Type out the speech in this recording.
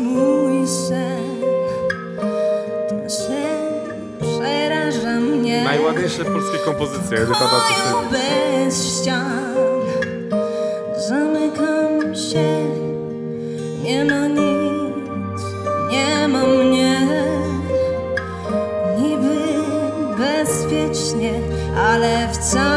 mój sen. Ten sen przeraża mnie. Najładniejsze polskie kompozycje. Chodzę bez ścian. Zamykam się. Nie ma nic, nie ma mnie. Niby bezpiecznie, ale wcale